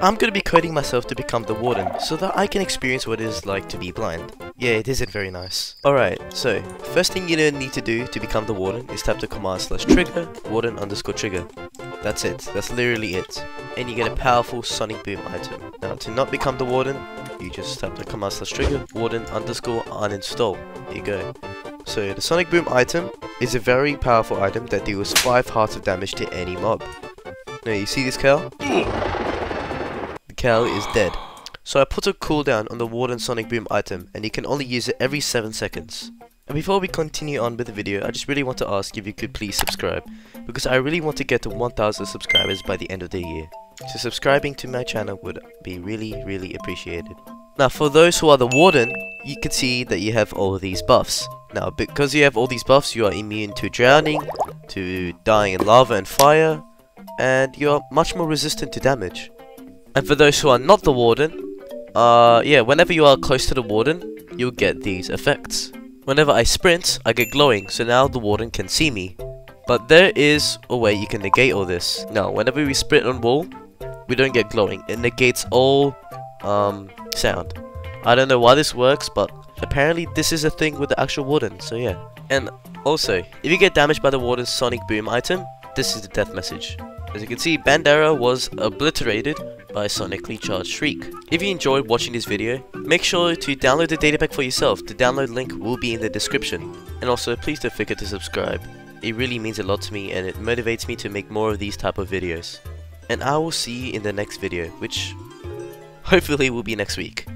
I'm gonna be coding myself to become the Warden, so that I can experience what it is like to be blind. Yeah, it isn't very nice. Alright, so, first thing you're gonna need to do to become the Warden is tap the command/trigger, warden_trigger. That's it, that's literally it. And you get a powerful Sonic Boom item. Now, to not become the Warden, you just tap the command/trigger, warden_uninstall. There you go. So, the Sonic Boom item is a very powerful item that deals 5 hearts of damage to any mob. Now, you see this cow? The cow is dead. So I put a cooldown on the Warden Sonic Boom item, and you can only use it every 7 seconds. And before we continue on with the video, I just really want to ask if you could please subscribe, because I really want to get to 1000 subscribers by the end of the year. So subscribing to my channel would be really appreciated. Now for those who are the Warden, you can see that you have all of these buffs. Now because you have all these buffs, you are immune to drowning, to dying in lava and fire, and you're much more resistant to damage. And for those who are not the Warden, whenever you are close to the Warden, you'll get these effects. Whenever I sprint, I get glowing, so now the Warden can see me. But there is a way you can negate all this. Now, whenever we sprint on wall, we don't get glowing. It negates all sound. I don't know why this works, but apparently this is a thing with the actual Warden, so yeah. And also, if you get damaged by the Warden's Sonic Boom item, this is the death message. As you can see, Bandera was obliterated by sonically charged shriek. If you enjoyed watching this video, make sure to download the datapack for yourself. The download link will be in the description. And also, please don't forget to subscribe. It really means a lot to me and it motivates me to make more of these type of videos. And I will see you in the next video, which hopefully will be next week.